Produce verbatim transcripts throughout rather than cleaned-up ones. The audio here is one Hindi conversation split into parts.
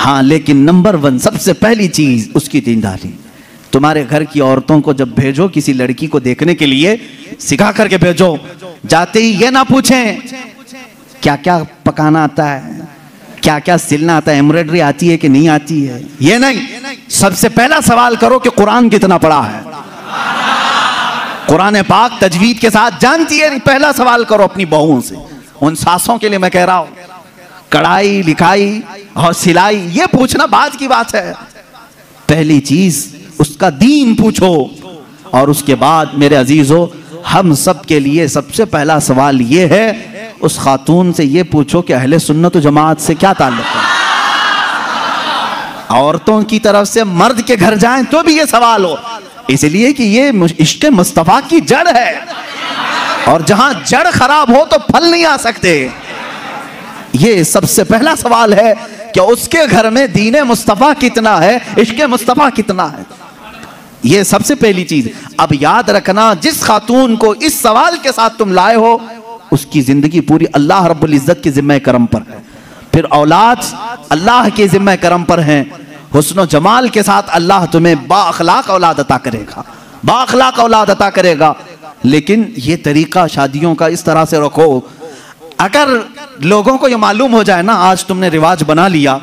हाँ, लेकिन नंबर वन सबसे पहली चीज उसकी दीनदारी। तुम्हारे घर की औरतों को जब भेजो किसी लड़की को देखने के लिए, सिखा करके भेजो, जाते ही ये ना पूछें क्या क्या पकाना आता है, क्या क्या सिलना आता है, एम्ब्रॉयडरी आती है कि नहीं आती है, ये नहीं। सबसे पहला सवाल करो कि कुरान कितना पढ़ा है, कुरान पाक तजवीद के साथ जानती है। पहला सवाल करो अपनी बहुओं से, उन सासों के लिए मैं कह रहा हूँ, कढ़ाई लिखाई और सिलाई ये पूछना बाद की बात है, पहली चीज उसका दीन पूछो। और उसके बाद मेरे अजीजों, हम सब के लिए सबसे पहला सवाल ये है, उस खातून से ये पूछो कि अहले सुन्नत जमात से क्या ताल्लुक है। औरतों की तरफ से मर्द के घर जाएं तो भी ये सवाल हो, इसलिए कि ये इश्क मुस्तफ़ा की जड़ है, और जहां जड़ खराब हो तो फल नहीं आ सकते। ये सबसे पहला सवाल है कि उसके घर में दीन मुस्तफ़ा कितना है, इश्क मुस्तफ़ा कितना है, ये सबसे पहली चीज। अब याद रखना, जिस खातून को इस सवाल के साथ तुम लाए हो, उसकी जिंदगी पूरी अल्लाह रब्बुल इज्जत के जिम्मे करम पर है, फिर औलाद अल्लाह के जिम्मे करम पर है। हुस्न जमाल के साथ अल्लाह तुम्हें बाअखलाक औलाद अता करेगा, बाअखलाक औलाद अता करेगा। लेकिन ये तरीका शादियों का इस तरह से रखो, अगर लोगों को ये मालूम हो जाए ना, आज तुमने रिवाज बना लिया,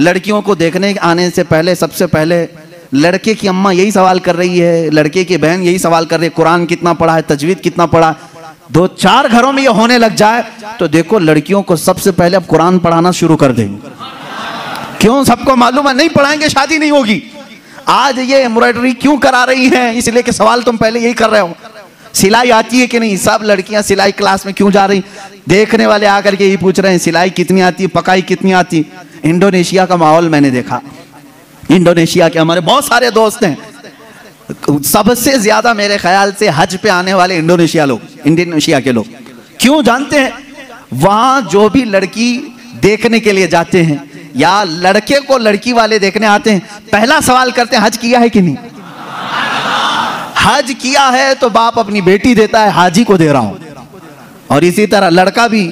लड़कियों को देखने आने से पहले सबसे पहले लड़के की अम्मा यही सवाल कर रही है, लड़के की बहन यही सवाल कर रही है, कुरान कितना पढ़ा है, तजवीद कितना पढ़ा है, दो चार घरों में ये होने लग जाए तो देखो लड़कियों को सबसे पहले अब कुरान पढ़ाना शुरू कर देंगे। क्यों? सबको मालूम है नहीं पढ़ाएंगे शादी नहीं होगी। आज ये एम्ब्रॉयडरी क्यों करा रही है? इसलिए कि सवाल तुम पहले यही कर रहे हो। सिलाई आती है कि नहीं? सब लड़कियां सिलाई क्लास में क्यों जा रही? देखने वाले आकर के यही पूछ रहे हैं, सिलाई कितनी आती है, पकाई कितनी आती। इंडोनेशिया का माहौल मैंने देखा, इंडोनेशिया के हमारे बहुत सारे दोस्त हैं, सबसे ज्यादा मेरे ख्याल से हज पे आने वाले इंडोनेशिया लोग, इंडोनेशिया के लोग क्यों जानते हैं? वहाँ जो भी लड़की देखने के लिए जाते हैं या लड़के को लड़की वाले देखने आते हैं, पहला सवाल करते हैं हज किया है कि नहीं। हज किया है तो बाप अपनी बेटी देता है, हाजी को दे रहा हूँ। और इसी तरह लड़का भी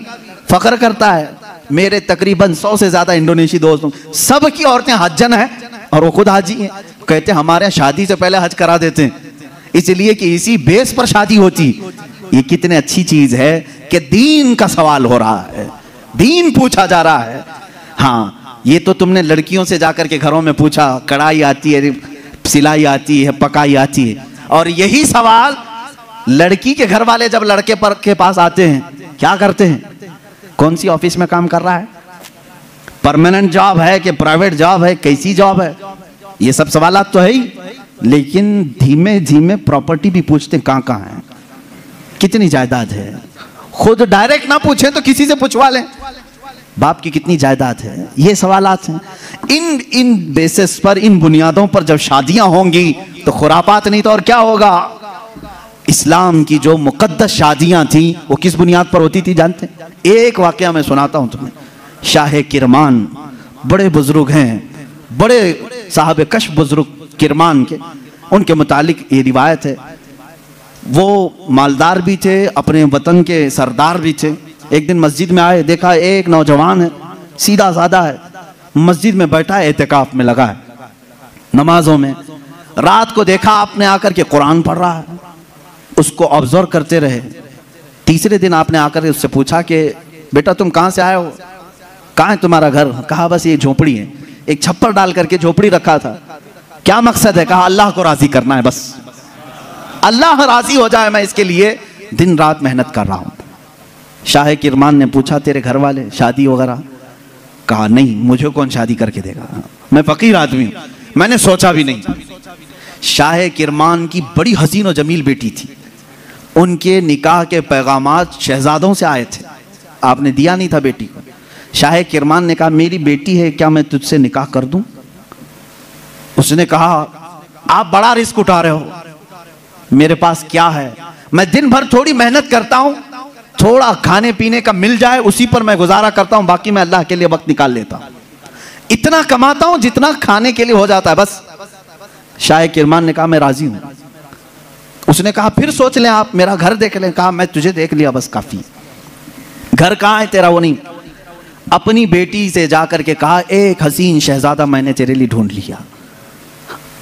फख्र करता है। मेरे तकरीबन सौ से ज्यादा इंडोनेशी दोस्तों, सब की औरतें हजन है और वो खुद हाजी हैं। कहते हैं हमारे यहाँ शादी से पहले हज करा देते हैं, इसलिए कि इसी बेस पर शादी होती। ये कितने अच्छी चीज है कि दीन का सवाल हो रहा है, दीन पूछा जा रहा है। हाँ, ये तो तुमने लड़कियों से जाकर के घरों में पूछा, कढ़ाई आती है, सिलाई आती है, पकाई आती है। और यही सवाल लड़की के घर वाले जब लड़के पर के पास आते हैं, क्या करते हैं? कौन सी ऑफिस में काम कर रहा है, परमानेंट जॉब है कि प्राइवेट जॉब है, कैसी जॉब है, ये सब सवाल तो है ही। लेकिन धीमे धीमे प्रॉपर्टी भी पूछते हैं, कहाँ कहाँ है, कितनी जायदाद है। खुद डायरेक्ट ना पूछे तो किसी से पूछवा लें, बाप की कितनी जायदाद है। ये सवालात हैं। इन इन बेसिस पर, इन बुनियादों पर जब शादियां होंगी तो खुरापात नहीं तो और क्या होगा। इस्लाम की जो मुकद्दस शादियां थी वो किस बुनियाद पर होती थी जानते हैं? एक वाकया मैं सुनाता हूँ तुम्हें। शाह किरमान बड़े बुजुर्ग हैं, बड़े साहब कश बुजुर्ग किरमान के, उनके मुतालिक ये रिवायत है। वो मालदार भी थे, अपने वतन के सरदार भी थे। एक दिन मस्जिद में आए, देखा एक नौजवान है, सीधा साधा है, मस्जिद में बैठा है, एहतिकाफ में लगा है, नमाजों में। रात को देखा आपने आकर के कुरान पढ़ रहा है, उसको ऑब्जर्व करते रहे। तीसरे दिन आपने आकर उससे पूछा कि बेटा तुम कहाँ से आए हो, कहाँ है तुम्हारा घर? कहा बस ये झोपड़ी है, एक छप्पर डाल करके झोपड़ी रखा था। क्या मकसद है? कहा अल्लाह को राजी करना है, बस अल्लाह राजी हो जाए, मैं इसके लिए दिन रात मेहनत कर रहा हूँ। शाह किरमान ने पूछा तेरे घर वाले शादी वगैरह? कहा नहीं, मुझे कौन शादी करके देगा, मैं फकीर आदमी हूँ, मैंने सोचा भी नहीं। शाह किरमान की बड़ी हसीन और जमील बेटी थी, उनके निकाह के पैगामात शहजादों से आए थे, आपने दिया नहीं था बेटी को। शाह किरमान ने कहा मेरी बेटी है, क्या मैं तुझसे निकाह कर दूं? उसने कहा आप बड़ा रिस्क उठा रहे हो, मेरे पास क्या है, मैं दिन भर थोड़ी मेहनत करता हूं, थोड़ा खाने पीने का मिल जाए उसी पर मैं गुजारा करता हूं, बाकी मैं अल्लाह के लिए वक्त निकाल लेता हूं, इतना कमाता हूं जितना खाने के लिए हो जाता है बस। शाह किरमान ने कहा मैं राजी हूं। उसने कहा फिर सोच लें आप, मेरा घर देख लें। कहा मैं तुझे देख लिया बस काफी, घर कहाँ है तेरा वो नहीं। अपनी बेटी से जाकर के कहा, एक हसीन शहजादा मैंने तेरे लिए ढूंढ लिया।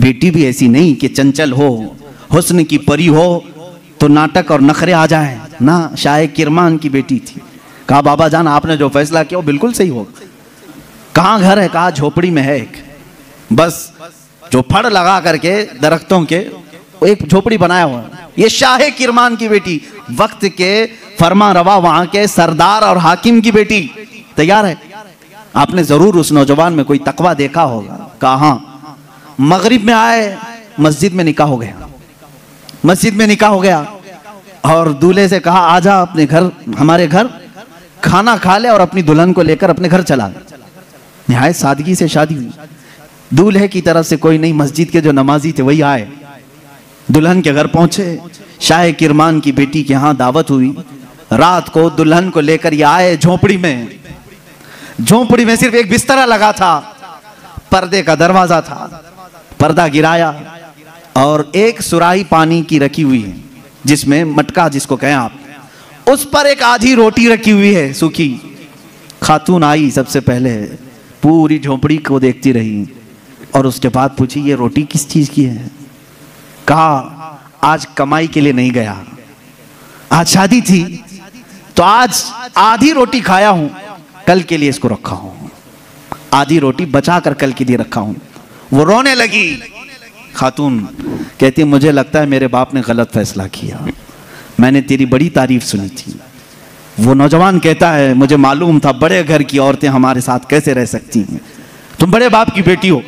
बेटी भी ऐसी नहीं कि चंचल हो, हुस्न की परी हो तो नाटक और नखरे आ जाए ना। शाह किरमान की बेटी थी। कहा बाबा जान आपने जो फैसला किया वो बिल्कुल सही हो। कहाँ घर है? कहा झोपड़ी में है एक। बस जो फड़ लगा करके दरख्तों के एक झोपड़ी बनाया हुआ। ये शाह किरमान की बेटी, वक्त के फरमा रवा वहां के सरदार और हाकिम की बेटी। तैयार है? आपने जरूर उस नौजवान में कोई तकवा देखा होगा। कहा मगरिब में आए, मस्जिद में निकाह हो गया। मस्जिद में निकाह हो गया और दूल्हे से कहा आजा अपने घर, हमारे घर खाना खा ले और अपनी दुल्हन को लेकर अपने घर चला गया। निहायत सादगी से शादी हुई। दूल्हे की तरफ से कोई नहीं, मस्जिद के जो नमाजी थे वही आए। दुल्हन के घर पहुंचे, शाह किरमान की बेटी के यहाँ दावत हुई। रात को दुल्हन को लेकर ये आए झोपड़ी में। झोपड़ी में सिर्फ एक बिस्तरा लगा था, पर्दे का दरवाजा था, पर्दा गिराया और एक सुराही पानी की रखी हुई है जिसमें मटका जिसको कहें आप, उस पर एक आधी रोटी रखी हुई है सूखी। खातून आई सबसे पहले, पूरी झोपड़ी को देखती रही और उसके बाद पूछी ये रोटी किस चीज़ की है? कहा आज कमाई के लिए नहीं गया, आज शादी थी तो आज आधी रोटी खाया हूं, कल के लिए इसको रखा हूं, आधी रोटी बचा कर कल के लिए रखा हूं। वो रोने लगी। खातून कहती मुझे लगता है मेरे बाप ने गलत फैसला किया, मैंने तेरी बड़ी तारीफ सुनी थी। वो नौजवान कहता है मुझे मालूम था बड़े घर की औरतें हमारे साथ कैसे रह सकती हैं, तुम बड़े बाप की बेटी हो।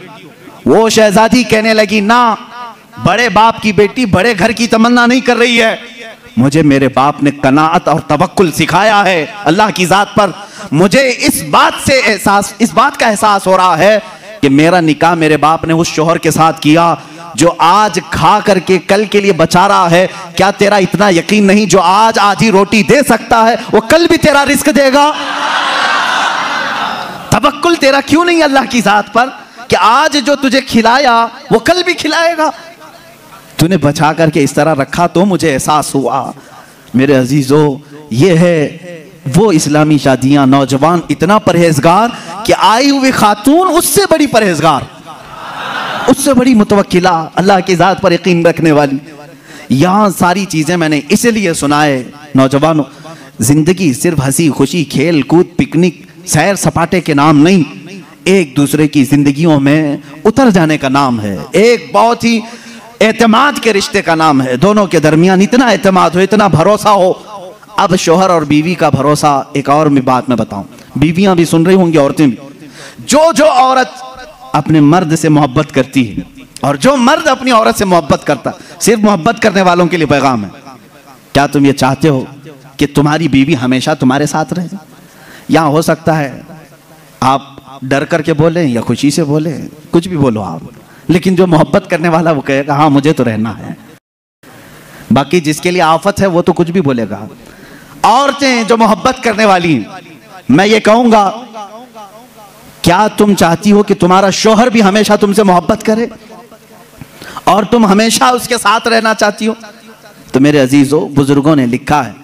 वो शहजादी कहने लगी ना, बड़े बाप की बेटी बड़े घर की तमन्ना नहीं कर रही है, मुझे मेरे बाप ने कनाअत और तवक्कुल सिखाया है अल्लाह की ज़ात पर। मुझे इस बात से एहसास, इस बात का एहसास हो रहा है कि मेरा निकाह मेरे बाप ने उस शोहर के साथ किया जो आज खा करके कल के लिए बचा रहा है। क्या तेरा इतना यकीन नहीं जो आज आधी रोटी दे सकता है वो कल भी तेरा रिस्क देगा? तवक्कुल तेरा क्यों नहीं अल्लाह की ज़ात पर कि आज जो तुझे खिलाया वो कल भी खिलाएगा? तूने बचा करके इस तरह रखा तो मुझे एहसास हुआ। मेरे अजीजों ये है वो इस्लामी शादियां, नौजवान इतना परहेजगार कि आई हुई खातून उससे बड़ी परहेजगार, उससे बड़ी मुतवक्किला, अल्लाह की ज़ात पर यकीन रखने वाली। यहाँ सारी चीज़ें मैंने इसलिए सुनाए नौजवानों, जिंदगी सिर्फ हंसी खुशी खेल कूद पिकनिक सैर सपाटे के नाम नहीं, एक दूसरे की जिंदगियों में उतर जाने का नाम है। एक बहुत ही एतमाद के रिश्ते का नाम है। दोनों के दरमियान इतना एतमाद हो, इतना भरोसा हो। अब शोहर और बीवी का भरोसा, एक और मैं बात में बताऊं, बीवियां भी सुन रही होंगी, औरतें भी। जो जो औरत अपने मर्द से मोहब्बत करती है और जो मर्द अपनी औरत से मोहब्बत करता, सिर्फ मोहब्बत करने वालों के लिए पैगाम है। क्या तुम ये चाहते हो कि तुम्हारी बीवी हमेशा तुम्हारे साथ रहे? यहाँ हो सकता है आप डर करके बोलें या खुशी से बोलें, कुछ भी बोलो आप, लेकिन जो मोहब्बत करने वाला वो कहेगा हाँ मुझे तो रहना है। बाकी जिसके लिए आफत है वो तो कुछ भी बोलेगा। औरतें जो मोहब्बत करने वाली हैं, मैं ये कहूंगा क्या तुम चाहती हो कि तुम्हारा शोहर भी हमेशा तुमसे मोहब्बत करे और तुम हमेशा उसके साथ रहना चाहती हो? तो मेरे अजीजों बुजुर्गों ने लिखा है,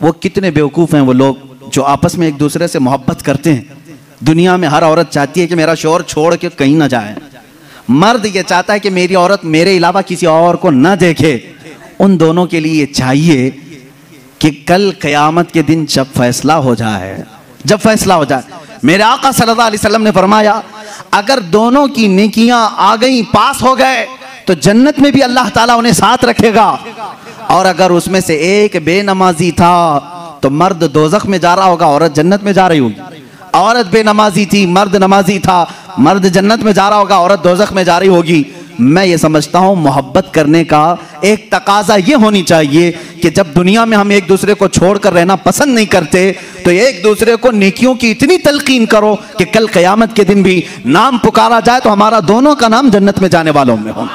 वो कितने बेवकूफ़ हैं वो लोग जो आपस में एक दूसरे से मोहब्बत करते हैं। दुनिया में हर औरत चाहती है कि मेरा शोहर छोड़ के कहीं ना जाए, मर्द ये चाहता है कि मेरी औरत मेरे अलावा किसी और को न देखे। उन दोनों के लिए चाहिए कि कल क़यामत के दिन जब फैसला हो जाए, जब फैसला हो जाए, मेरे आका सल्लल्लाहु अलैहि वसल्लम ने फरमाया अगर दोनों की नेकियां आ गई, पास हो गए तो जन्नत में भी अल्लाह ताला उन्हें साथ रखेगा। और अगर उसमें से एक बेनमाजी था तो मर्द दोज़ख में जा रहा होगा, औरत जन्नत में जा रही होगी। औरत बेनमाजी थी, मर्द नमाजी था, मर्द जन्नत में जा रहा होगा, औरत दोज़ख में जा रही होगी। मैं ये समझता हूँ मोहब्बत करने का एक तकाजा ये होनी चाहिए कि जब दुनिया में हम एक दूसरे को छोड़कर रहना पसंद नहीं करते तो एक दूसरे को नेकियों की इतनी तलकीन करो कि कल क़यामत के दिन भी नाम पुकारा जाए तो हमारा दोनों का नाम जन्नत में जाने वालों में हो।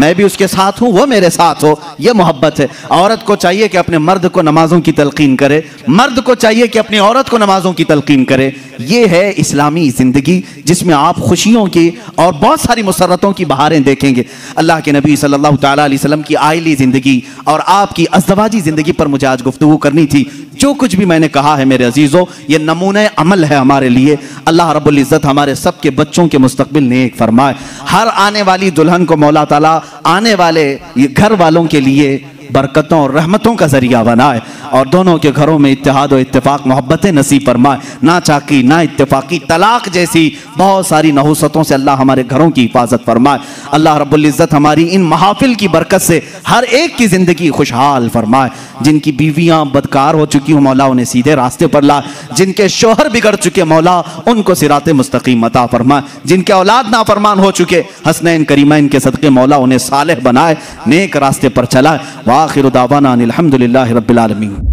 मैं भी उसके साथ हूँ, वो मेरे साथ हो, ये मोहब्बत है। औरत को चाहिए कि अपने मर्द को नमाजों की तलकीन करे, मर्द को चाहिए कि अपनी औरत को नमाजों की तलकीन करे। ये है इस्लामी ज़िंदगी जिसमें आप खुशियों की और बहुत सारी मुसरतों की बहारें देखेंगे। अल्लाह के नबी सल्लल्लाहु अलैहि वसल्लम की आइली ज़िंदगी और आपकी अज़दवाजी ज़िंदगी पर मुझे आज गुफ्तगू करनी थी। जो कुछ भी मैंने कहा है मेरे अजीजों, ये नमूने अमल है हमारे लिए। अल्लाह रब्बुल इज़्ज़त हमारे सब के बच्चों के मुस्तकबिल नेक फरमाए। हर आने वाली दुल्हन को मौला ताला आने वाले ये घर वालों के लिए बरकतों और रहमतों का जरिया बनाए, और दोनों के घरों में इत्तेहाद और इत्तेफाक मोहब्बतें नसीब फरमाए। ना चाकी ना इत्तेफाकी तलाक जैसी बहुत सारी नहुसतों से अल्लाह हमारे घरों की हिफाजत फरमाए। अल्लाह रब्बुल इज़्ज़त हमारी इन महाफिल की बरकत से हर एक की ज़िंदगी खुशहाल फरमाए। जिनकी बीवियाँ बदकार हो चुकी हों मौला उन्हें सीधे रास्ते पर ला, जिनके शोहर बिगड़ चुके मौला उनको सिरात मुस्तकीम अता फरमाए, जिनके औलाद नाफरमान हो चुके हसनैन करीमैन के सदक़े मौला उन्हें सालेह बनाए, नेक रास्ते पर चलाए। आखिर दावाना अनिल हम्दुलिल्लाहि रब्बिल आलमीन।